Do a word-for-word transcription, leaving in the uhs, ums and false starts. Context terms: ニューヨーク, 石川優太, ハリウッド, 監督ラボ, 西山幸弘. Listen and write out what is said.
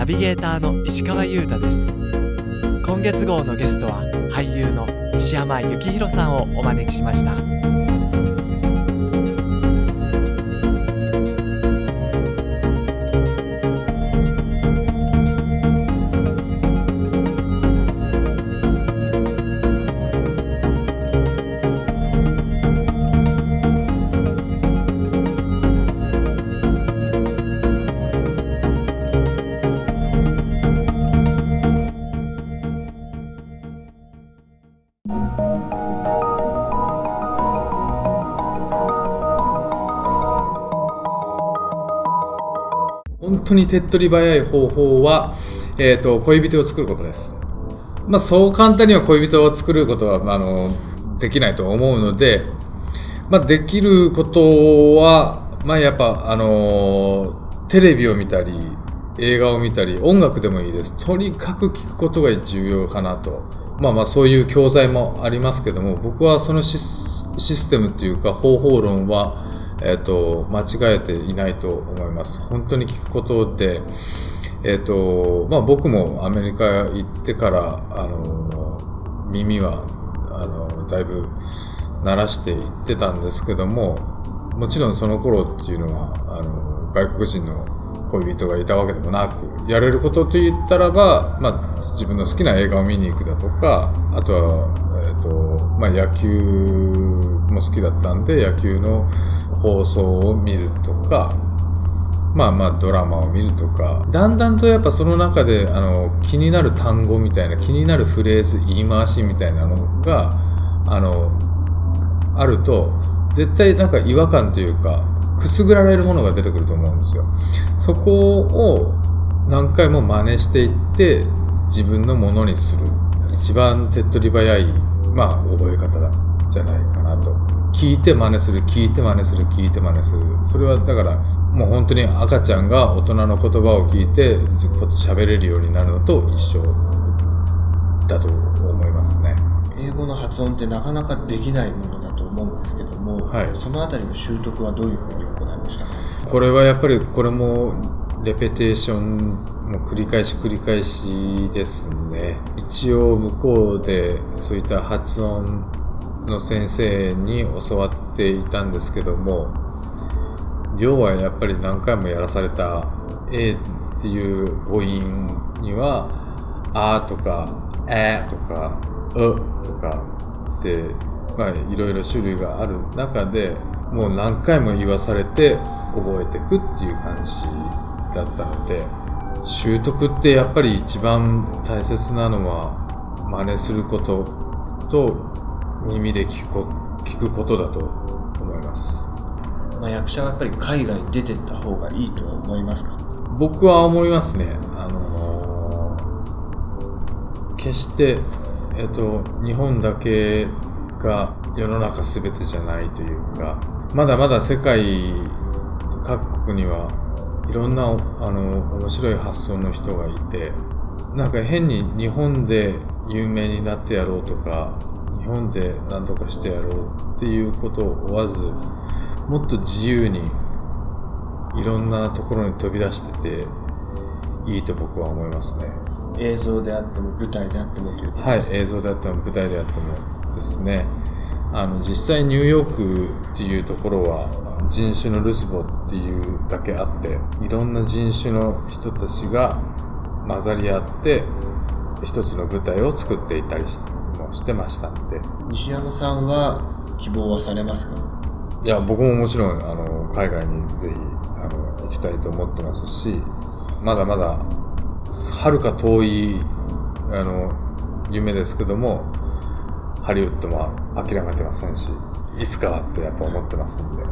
ナビゲーターの石川優太です。今月号のゲストは俳優の西山幸弘さんをお招きしました。本当に手っ取り早い方法は、えー、と恋人を作ることです、まあ、そう簡単には恋人を作ることはあのできないと思うので、まあ、できることは、まあ、やっぱあのテレビを見たり映画を見たり音楽でもいいです。とにかく聞くことが重要かなと、まあ、まあそういう教材もありますけども、僕はそのシス、システムというか方法論はえっと、間違えていないと思います。本当に聞くことで、えっと、まあ僕もアメリカ行ってから、あの、耳は、あの、だいぶ鳴らしていってたんですけども、もちろんその頃っていうのは、あの、外国人の恋人がいたわけでもなく、やれることと言ったらば、まあ自分の好きな映画を見に行くだとか、あとは、えっと、まあ野球、も好きだったんで野球の放送を見るとか、まあまあドラマを見るとか、だんだんとやっぱその中であの気になる単語みたいな、気になるフレーズ、言い回しみたいなのがあのあると、絶対なんか違和感というかくすぐられるものが出てくると思うんですよ。そこを何回も真似していって自分のものにする一番手っ取り早い、まあ、覚え方だじゃないかなと。聞いて真似する、聞いて真似する、聞いて真似する。それはだからもう本当に赤ちゃんが大人の言葉を聞いて喋れるようになるのと一緒だと思いますね。英語の発音ってなかなかできないものだと思うんですけども、はい、そのあたりの習得はどういうふうに行いましたか？これはやっぱりこれもレペテーションも繰り返し繰り返しですね。一応向こうでそういった発音の先生に教わっていたんですけども、要はやっぱり何回もやらされた A っていう母音にはあとかえとかうとかって、まあ、いろいろ種類がある中でもう何回も言わされて覚えていくっていう感じだったので、習得ってやっぱり一番大切なのは真似することと耳で聞 く, 聞くことだと思います、まあ、役者はやっぱり海外に出てった方がいいとは思いますか？僕は思いますね。あのー、決して、えっと、日本だけが世の中全てじゃないというか、まだまだ世界各国にはいろんなあの面白い発想の人がいて、なんか変に日本で有名になってやろうとか日本で何とかしてやろうっていうことを追わず、もっと自由にいろんなところに飛び出してていいと僕は思いますね。映像であっても舞台であってもということですね。はい、映像であっても舞台であってもですね。あの実際ニューヨークっていうところは人種のルスボっていうだけあって、いろんな人種の人たちが混ざり合って一つの舞台を作っていたりしてしてましたんで。西山さんは希望はされますか？いや、僕ももちろんあの海外にぜひあの行きたいと思ってますし、まだまだはるか遠いあの夢ですけども、ハリウッドも諦めてませんし、いつかはとやっぱ思ってますんで。